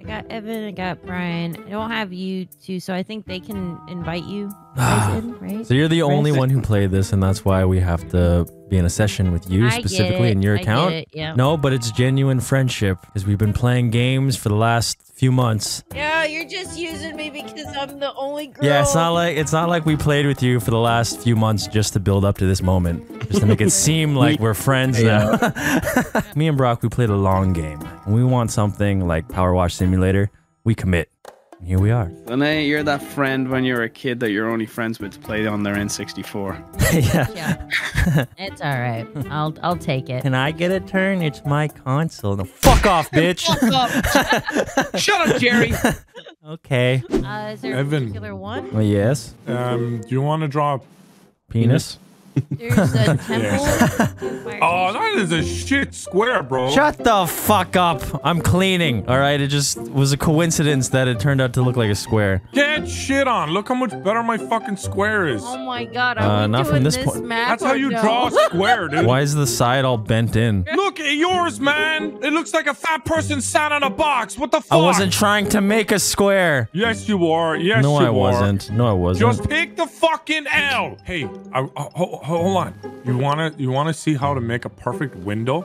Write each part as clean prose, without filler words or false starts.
I got Evan, I got Brian. I don't have you two, so I think they can invite you guys in, right? So you're the only one who played this, and that's why we have to be in a session with you specifically in your account. I get it, yeah. No, but it's genuine friendship because we've been playing games for the last few months. Yeah, you're just using me because I'm the only girl. Yeah, it's not like we played with you for the last few months just to build up to this moment, just to make it seem like we're friends now. Me and Brock, we played a long game. When we want something like Power Wash Simulator, we commit. And here we are. Lene, you're that friend when you're a kid that you're only friends with to play on their N64. Yeah. It's all right. I'll take it. Can I get a turn? It's my console. No, fuck off, bitch. Fuck off. Shut up, Jerry. Okay. Is there Evan. A particular one? Well, yes. Do you want to draw a penis? There's a temple. Oh, that is a shit square, bro. Shut the fuck up. I'm cleaning. All right, it just was a coincidence that it turned out to look like a square. Get shit on. Look how much better my fucking square is. Oh my god, I'm not doing from this point. That's how you draw a square, dude. Why is the side all bent in? Look at yours, man. It looks like a fat person sat on a box. What the fuck? I wasn't trying to make a square. Yes, you are. Yes, no, you I wasn't. Are. No, I wasn't. Just pick the fucking L. Hey, hold on. You wanna see how to make a perfect window?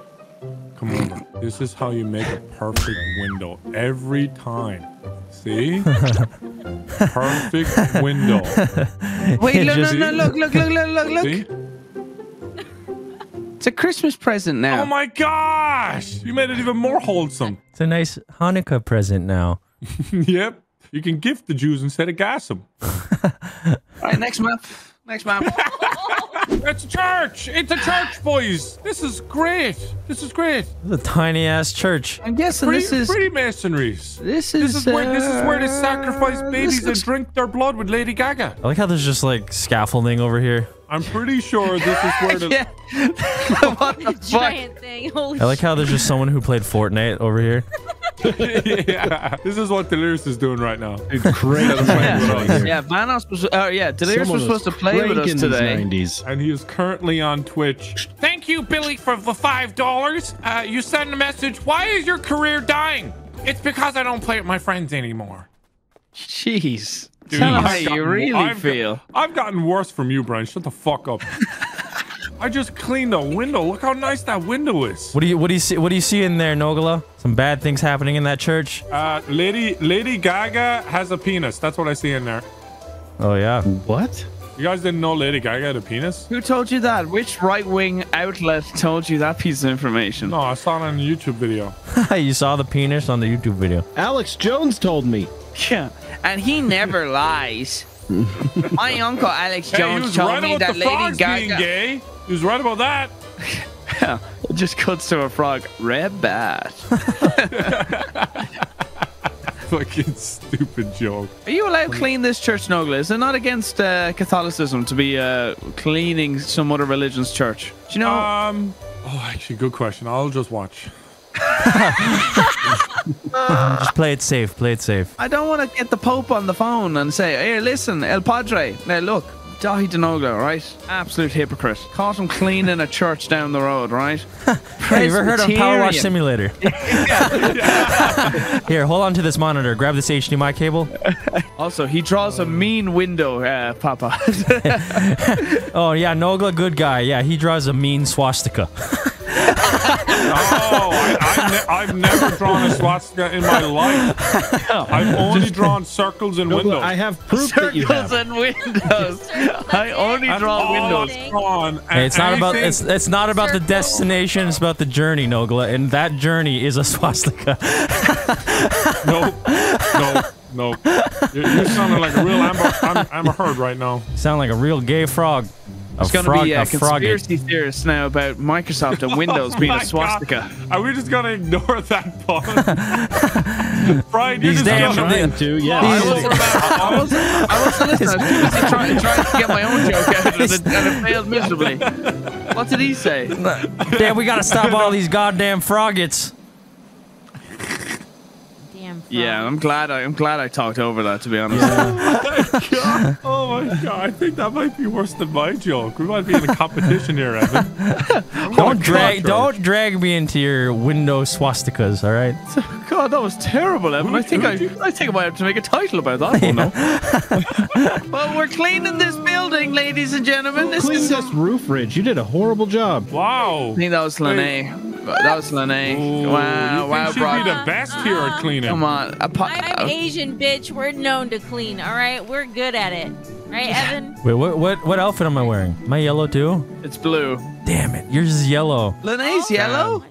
Come on. This is how you make a perfect window every time. See? Perfect window. Wait, look. See? It's a Christmas present now. Oh my gosh! You made it even more wholesome. It's a nice Hanukkah present now. Yep. You can gift the Jews instead of gas them. Alright, next map. It's a church! It's a church, boys! This is great! This is great! This is a tiny-ass church. I'm guessing pretty, this is... pretty masonries. This is where they sacrifice babies and drink their blood with Lady Gaga. I like how there's just, like, scaffolding over here. I'm pretty sure this is where the... What the fuck? Thing. Holy I like how there's just someone who played Fortnite over here. Yeah, this is what Delirious is doing right now. It's crazy. Yeah, Vanoss was. Oh yeah, Delirious was supposed to play with us today. And he is currently on Twitch. Thank you, Billy, for the $5. You sent a message. Why is your career dying? It's because I don't play with my friends anymore. Jeez, dude, how you really feel? I've gotten worse from you, Brian. Shut the fuck up. I just cleaned the window. Look how nice that window is. What do you see in there, Nogla? Some bad things happening in that church. Lady Gaga has a penis. That's what I see in there. Oh yeah. What? You guys didn't know Lady Gaga had a penis? Who told you that? Which right-wing outlet told you that piece of information? No, I saw it on a YouTube video. You saw the penis on the YouTube video. Alex Jones told me. Yeah, and he never lies. My uncle Alex Jones told me that Lady Gaga. Gay. He was right about that. Yeah, it just cuts to a frog. Red bat. Fucking stupid joke. Are you allowed to clean this church, Nogla? Is it not against Catholicism to be cleaning some other religion's church? Do you know? Oh, actually, good question. I'll just watch. Just play it safe. Play it safe. I don't want to get the Pope on the phone and say, "Hey, listen, El Padre. Now look." Daithi De Nogla, right? Absolute hypocrite. Caught him cleaning a church down the road, right? Hey, you ever heard of Power Wash Simulator? Here, hold on to this monitor. Grab this HDMI cable. Also, he draws a mean window, Papa. Oh, yeah, Nogla, good guy. Yeah, he draws a mean swastika. Oh, I've never drawn a swastika in my life. I've only drawn circles and windows. I have proof that you have. Circles and windows. I only draw windows. It's not about the destination. It's about the journey, Nogla, and that journey is a swastika. Nope. You're sounding like a real I'm a herd right now. You sound like a real gay frog. It's going to be conspiracy theorists now about Microsoft and Windows being a swastika. God. Are we just going to ignore that pun? Brian, you're just going to... Yeah. I was listening. I was busy trying to get my own joke out and it failed miserably. What did he say? Damn, we got to stop all these goddamn froggets. Yeah, I'm glad I talked over that, to be honest. Yeah. Oh my god, I think that might be worse than my joke. We might be in a competition here, Evan. Don't drag me into your window swastikas, all right? God, that was terrible, Evan. I think I might have to make a title about that one now. Well, we're cleaning this building, ladies and gentlemen. This roof ridge. You did a horrible job. Wow. I think that was Lene. That was Lene. Wow, wow, bro. You should be the best here at cleaning. Come on. I'm Asian, bitch. We're known to clean, all right? We're good at it. Right, Evan? Wait, what outfit am I wearing? Am I yellow, too? It's blue. Damn it. Yours is yellow. Lene's yellow?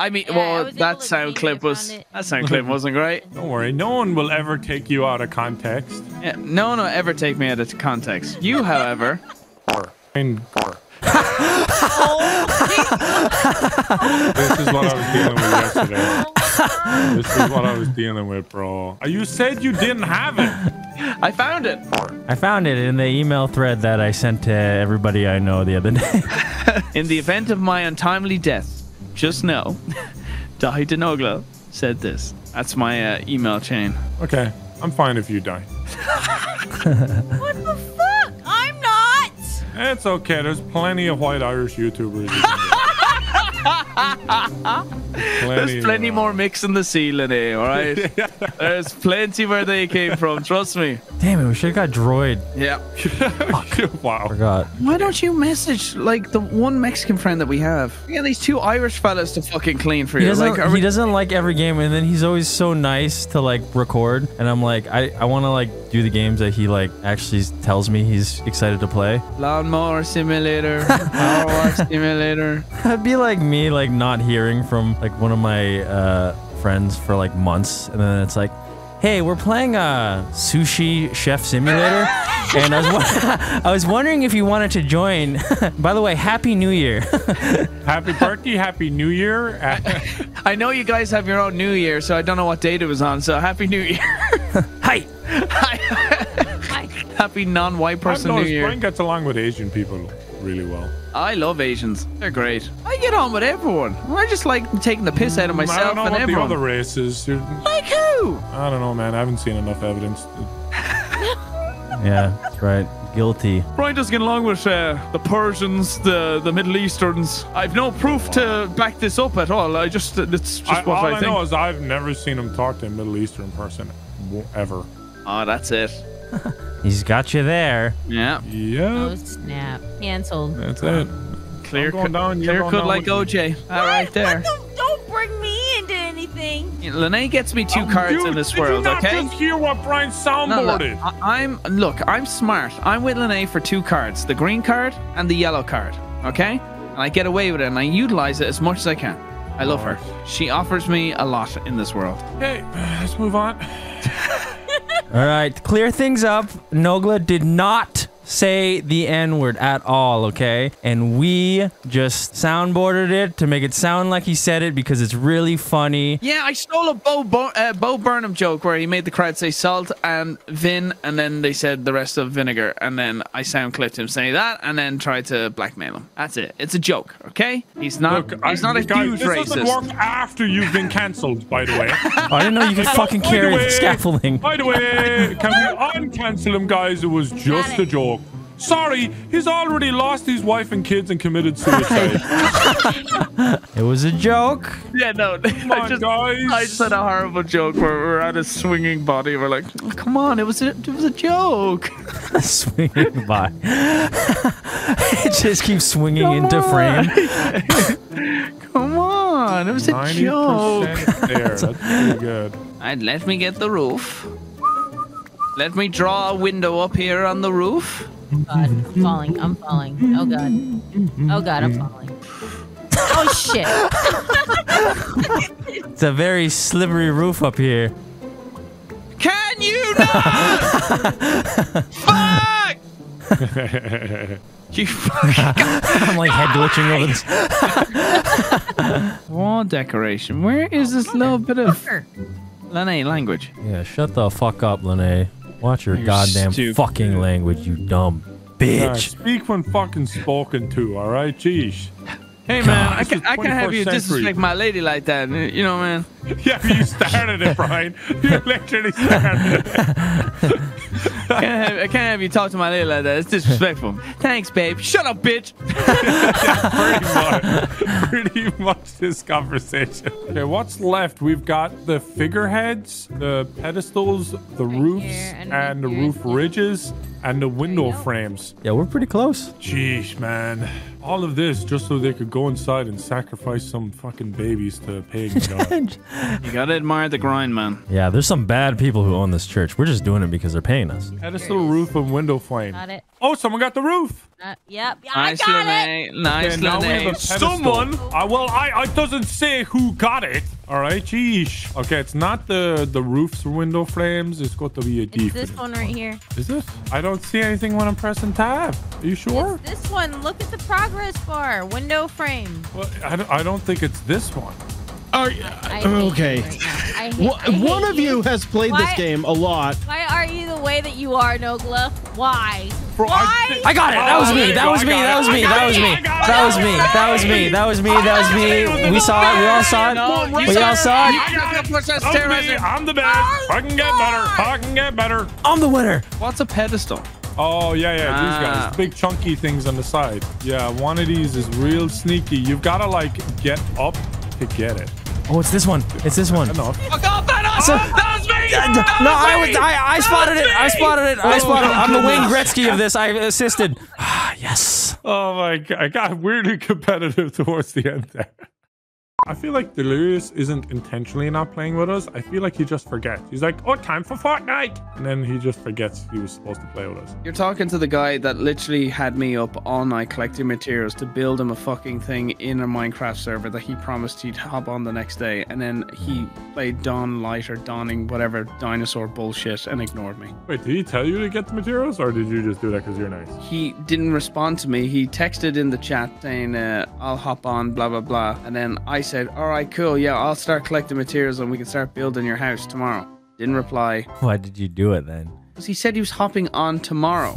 I mean, yeah, well, that sound clip wasn't great. Don't worry. No one will ever take you out of context. Yeah, no one will ever take me out of context. You, however... This is what I was dealing with yesterday. This is what I was dealing with, bro. You said you didn't have it. I found it. I found it in the email thread that I sent to everybody I know the other day. In the event of my untimely death, just know, Daithi De Nogla said this. That's my email chain. Okay, I'm fine if you die. What the fuck? I'm not. It's okay. There's plenty of white Irish YouTubers. There's plenty more mix in the sea, Lene, all right? Yeah. There's plenty where they came from, trust me. Damn it, we should have got Droid. Yeah. Fuck. Wow. I forgot. Why don't you message, like, the one Mexican friend that we have? We got these two Irish fellas to fucking clean for you. He doesn't like every game, and then he's always so nice to, like, record. And I'm like, I want to, like, do the games that he, like, actually tells me he's excited to play. Lawnmower Simulator. Power Wash Simulator. That'd be like me, like, not hearing from, like, one of my friends for, like, months, and then it's like, hey, we're playing a sushi chef simulator, and I was wondering if you wanted to join. By the way, Happy New Year. Happy birthday, Happy New Year. I know you guys have your own New Year, so I don't know what date it was on, so Happy New Year. Hi. Hi. Happy non-white person New Year. Brian gets along with Asian people really well. I love Asians. They're great. I get on with everyone. I just like taking the piss out of myself. I don't know and what everyone. The other races. Like who? I don't know, man. I haven't seen enough evidence. Yeah, that's right. Guilty. Brian doesn't get along with the Persians, the Middle Easterns. I've no proof to back this up at all. I just it's just what I think. All I know is I've never seen him talk to a Middle Eastern person ever. Oh, that's it. He's got you there. Yeah. Yep. Oh, snap. Canceled. That's it. Clear cut like OJ. All right there. Don't bring me into anything. Lene gets me two cards in this world, okay? Did you just hear what Brian soundboarded? No, look, I'm smart. I'm with Lene for two cards. The green card and the yellow card, okay? And I get away with it, and I utilize it as much as I can. I love her. She offers me a lot in this world. Hey, let's move on. All right, to clear things up, Nogla did not say the N-word at all, okay? And we just soundboarded it to make it sound like he said it because it's really funny. Yeah, I stole a Bo Burnham joke where he made the crowd say salt and vin, and then they said the rest of vinegar, and then I sound clipped him saying that, and then tried to blackmail him. That's it. It's a joke, okay? He's not a huge racist. This doesn't work after you've been cancelled, by the way. Oh, I didn't know you could fucking carry the scaffolding. By the way, can we uncancel him, guys? It was just a joke. Sorry, he's already lost his wife and kids and committed suicide. It was a joke. Yeah, no. Come on, guys. I said a horrible joke where we're at a swinging body. We're like, oh, come on, it was a joke. Swinging body. It just keeps swinging into frame. Come on, it was a joke. There. That's pretty good. Let me get the roof. Let me draw a window up here on the roof. Oh God, I'm falling. I'm falling. Oh God. Oh God, I'm falling. Oh shit. It's a very slippery roof up here. Can you not? Fuck! You fucking I'm like head glitching over this. Wall decoration. Where is this little bit of Lene language? Yeah, shut the fuck up, Lene. Watch your goddamn fucking language, you dumb bitch. Speak when fucking spoken to, all right? Jeez. Hey, God, man, I can have you disrespect my lady like that, you know, man. Yeah, you started it, Brian. You literally started it. I can't have you talk to my lady like that. It's disrespectful. Thanks, babe. Shut up, bitch. Yeah, pretty much this conversation. Okay, what's left? We've got the figureheads, the pedestals, the roofs, and the roof ridges, and the window frames. Yeah, we're pretty close. Jeez, man. All of this just so they could go inside and sacrifice some fucking babies to a pagan god. You gotta admire the grind, man. Yeah, there's some bad people who own this church. We're just doing it because they're paying us. Pedestal, roof, and window frame. Got it. Oh, someone got the roof. Yep. I got it. Nice, okay, someone. Well, I doesn't say who got it. All right, jeez. Okay, it's not the roofs or window frames. It's got to be a D. It's this one right here. Is this? I don't see anything when I'm pressing tab. Are you sure? It's this one. Look at the progress bar. Window frame. Well, I don't think it's this one. Okay. One of you has played this game a lot. Why are you the way that you are, Nogla? Why? Why? I got it. That was me. That was me. That was me. That was me. That was me. That was me. That was me. That was me. We saw it. We all saw it. We all saw it. I'm the best. I can get better. I can get better. I'm the winner. What's a pedestal? Oh, yeah, these guys. Big chunky things on the side. Yeah, one of these is real sneaky. You've got to, like, get up to get it. Oh, it's this one. It's this one. Enough. Oh, God, Vanoss! That was me! No, I spotted it. I spotted it. I spotted it. I'm the Wayne Gretzky of this. I assisted. Ah, yes. Oh, my God. I got weirdly competitive towards the end there. I feel like Delirious isn't intentionally not playing with us. I feel like he just forgets. He's like, oh, time for Fortnite. And then he just forgets he was supposed to play with us. You're talking to the guy that literally had me up all night collecting materials to build him a fucking thing in a Minecraft server that he promised he'd hop on the next day. And then he played Dawn Light or Dawning, whatever dinosaur bullshit, and ignored me. Wait, did he tell you to get the materials or did you just do that because you're nice? He didn't respond to me. He texted in the chat saying, I'll hop on, blah, blah, blah. And then I said, all right, cool. Yeah, I'll start collecting materials and we can start building your house tomorrow. Didn't reply. Why did you do it then? Because he said he was hopping on tomorrow.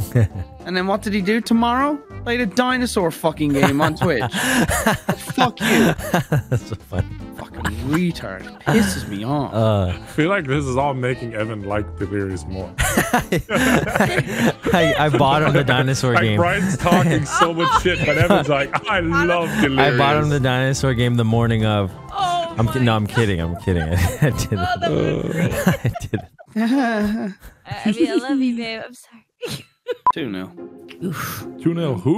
And then what did he do tomorrow? Played a dinosaur fucking game on Twitch. Fuck you. That's so funny. Fucking retard. It pisses me off. I feel like this is all making Evan like Delirious more. I bought him the dinosaur game. Brian's talking so much shit, but Evan's like, I love Delirious. I bought him the dinosaur game the morning of. Oh, I'm kidding. I didn't. I didn't. I mean, I love you, babe. I'm sorry. 2-0. 2-0 who?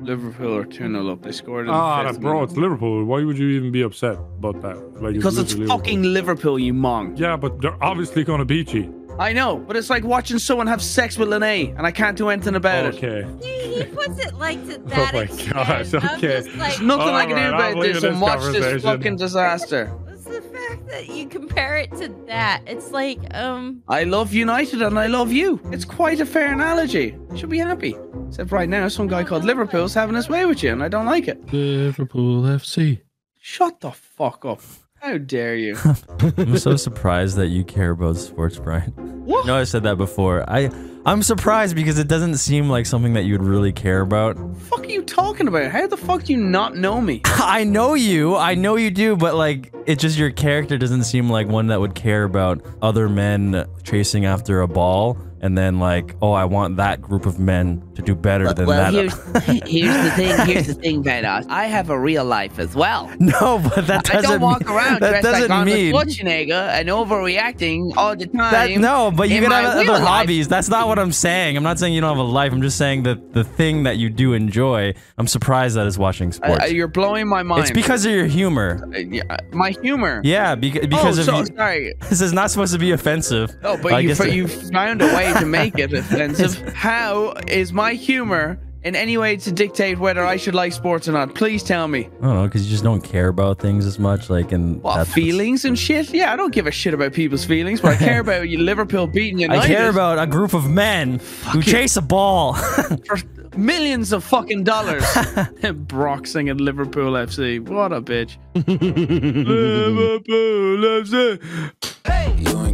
Liverpool are 2-0 up. They scored in the fifth minute. It's Liverpool. Why would you even be upset about that? Like, because it's Liverpool. Fucking Liverpool, you mong. Yeah, but they're obviously going to beat you. I know, but it's like watching someone have sex with Lene, and I can't do anything about it. Okay. He puts it like to that extent. Oh my gosh, okay. There's nothing I can do about this and watch this fucking disaster. The fact that you compare it to that, it's like, I love United and I love you. It's quite a fair analogy. You should be happy. Except right now, some guy called Liverpool's having his way with you, and I don't like it. Liverpool FC. Shut the fuck up. How dare you? I'm so surprised that you care about sports, Brian. What? No, I said that before. I'm surprised because it doesn't seem like something that you'd really care about. What the fuck are you talking about? How the fuck do you not know me? I know you do, but like, it's just your character doesn't seem like one that would care about other men chasing after a ball. And then like, oh, I want that group of men to do better than that. Well, here's the thing, Vanoss. I have a real life as well. No, but that doesn't mean... I don't walk around dressed like Arnold Schwarzenegger and overreacting all the time. No, but you can have other hobbies. That's not what I'm saying. I'm not saying you don't have a life. I'm just saying that the thing that you do enjoy, I'm surprised that is watching sports. You're blowing my mind. It's because of your humor. My humor? Yeah, because of... Oh, sorry. This is not supposed to be offensive. No, but you found a way to make it offensive. How is my humor in any way to dictate whether I should like sports or not? Please tell me. I don't know, because you just don't care about things as much, like feelings and shit. Yeah, I don't give a shit about people's feelings, but I care about you Liverpool beating United. I care about a group of men who chase a ball for millions of fucking dollars. Brock singing Liverpool FC. What a bitch. Liverpool FC. Hey.